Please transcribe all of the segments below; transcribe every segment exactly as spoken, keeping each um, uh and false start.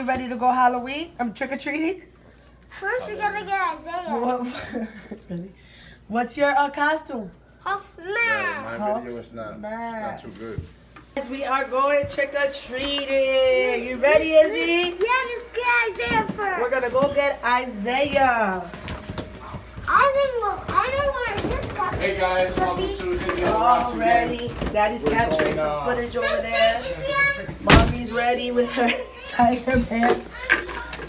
you ready to go Halloween? I'm um, trick-or-treating? First, we gotta get Isaiah. Really? What's your uh, costume? Hulk smash. Yeah, my video is not, not too good. Yes, we are going trick-or-treating. You ready, Izzy? Yeah, let's get Isaiah first. We're gonna go get Isaiah. I think we're gonna discuss. Hey guys, welcome to Disney. All ready. Daddy's capturing some footage over there. Mommy's ready with her tiger pants.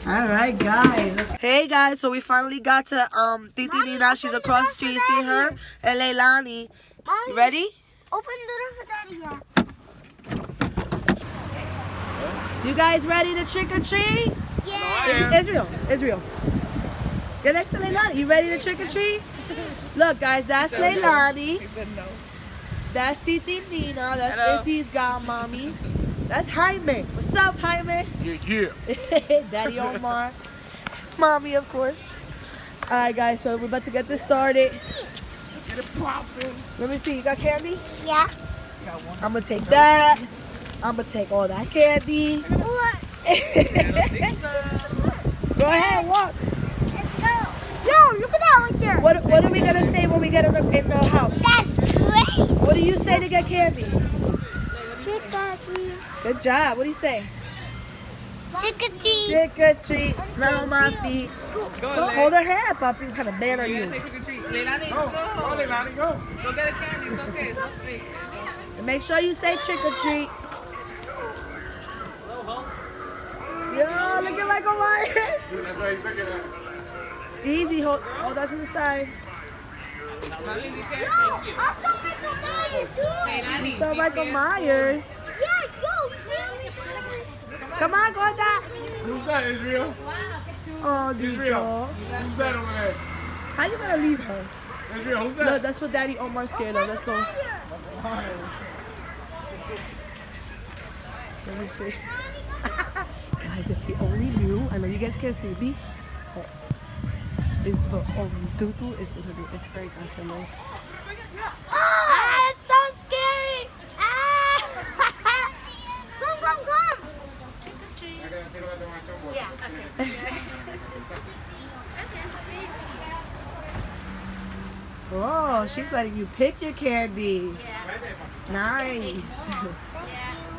All right, guys. Hey, guys. So we finally got to um Titi Nina. She's across the street. You see her and Leilani. Mommy, ready? Open the door for Daddy. Yeah. You guys ready to trick or treat? Yeah. Israel, Israel. Get next to Leilani. You ready to trick or treat? Look, guys. That's Leilani. No. That's Titi Nina. That's Titi's godmommy. That's Jaime. What's up, Jaime? Yeah, yeah. Daddy Omar. Mommy, of course. All right, guys, so we're about to get this started. Let's get it poppin'. Let me see. You got candy? Yeah. Got one. I'm going to take that. I'm going to take all that candy. Go ahead, walk. Let's go. Yo, look at that right there. What, what are we going to say when we get in the, in the house? That's crazy. What do you say to get candy? Good job. What do you say? Trick or treat. Trick or treat. Smell my feet. Go, hold her hand, Poppy. What kind of man are you? Go, Leilani, go. Go get a candy. It's okay. It's okay. And make sure you say trick or treat. Yo, look at Michael Myers. That's why he's looking at it. Easy. Hold, hold that to the side. Yo, I saw Michael Myers, too. You saw Michael Myers. Come on, go that. Who's that, Israel? Oh, Israel. Who's that over there? How you gonna leave her? Israel, who's that? No, that's what Daddy Omar's scared of. Let's go. Let me see. Guys, if you only knew, I know you guys can't see me. Oh, it's the um, Dudu is in the it's very comfortable. Ah, it's so scary. Ah. Come, come, come. Yeah, okay. Oh, she's letting you pick your candy. Yeah. Nice. Yeah.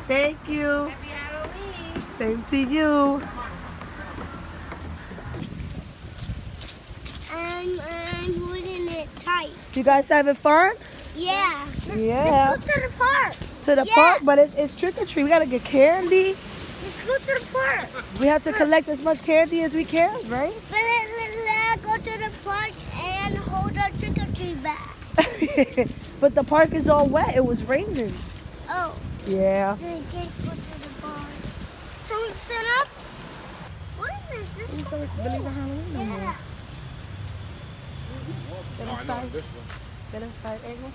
Thank you. Happy Halloween. Same to you. I'm, I'm holding it tight. You guys having fun? Yeah. Let's, yeah. Let's go to the park. To the yeah. park, but it's, it's trick or treat. We gotta get candy. Let's go to the park. We have to collect as much candy as we can, right? But let's go to the park and hold our trick-or-treat back. But the park is all wet. It was raining. Oh. Yeah. So we can't go to the park. So we set up? What is this? This is so cool. Yeah. Get inside. Oh, I know this one. Get inside, Angel.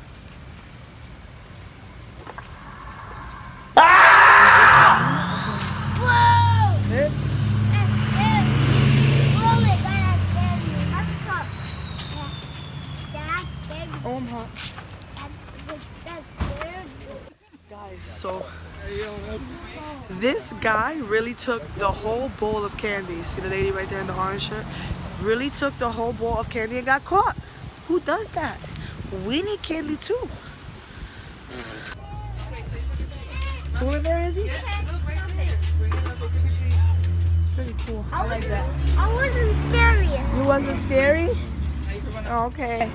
So this guy really took the whole bowl of candy. See the lady right there in the orange shirt? Really took the whole bowl of candy and got caught. Who does that? We need candy too. Who in there is he? It's pretty cool. I like that. I wasn't scary. You wasn't scary? Okay.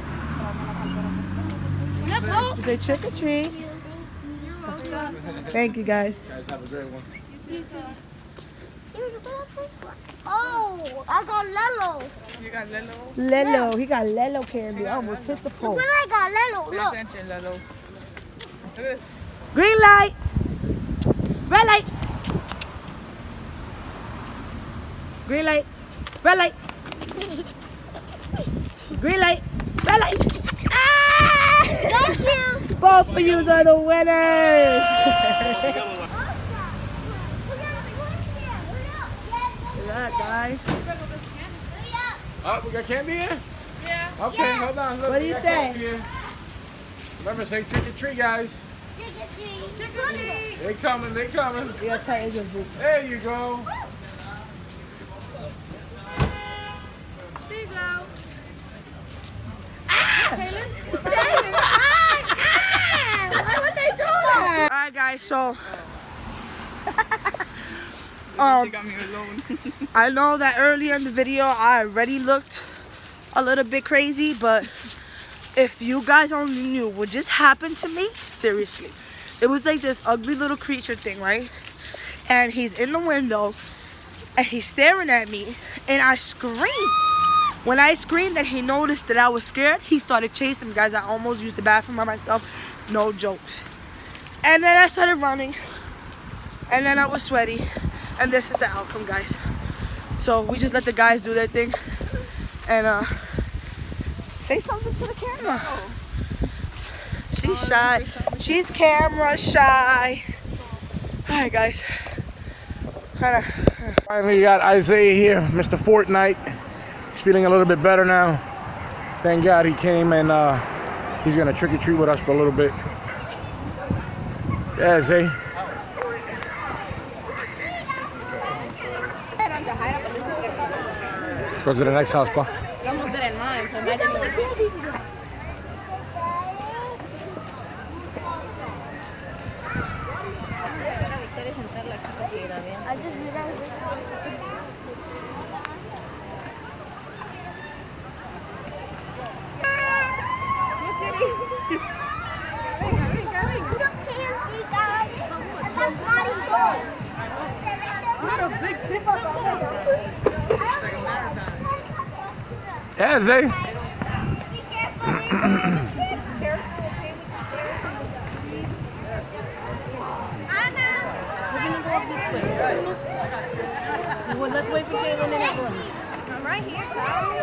Is it trick or treat? Thank you, guys. You guys have a great one. You too. Oh, I got Lilo. You got Lilo? Lilo. Yeah. He got Lilo candy. I almost hit the pole. Look what I got, Lilo. Look. Pay attention, Lilo. Look at this. Green light. Red light. Green light. Red light. Green light. Red light. Ah! Thank you. Both of you are the winners. Yeah, guys. Oh, we got candy here? Yeah. Okay, yeah. Hold on. Look, what do you say? Remember, say trick or treat, guys. Trick or treat. Trick or treat. They coming. They coming. There you go. guys, so um, got me alone. I know that earlier in the video I already looked a little bit crazy, but if you guys only knew what just happened to me, seriously. It was like this ugly little creature thing, right? And he's in the window and he's staring at me, and I screamed. When I screamed and he noticed that I was scared, he started chasing me, guys. I almost used the bathroom by myself. No jokes. And then I started running. And then I was sweaty. And this is the outcome, guys. So we just let the guys do their thing. And uh, say something to the camera. No. She's shy. She's camera shy. All right, guys. Finally got Isaiah here, Mister Fortnite. He's feeling a little bit better now. Thank God he came, and uh, he's gonna trick or treat with us for a little bit. Yeah, Zay. Let's go to the next house, Pa. Yeah, Zay. Let's wait for Jalen and everyone. I'm right here, Kyle.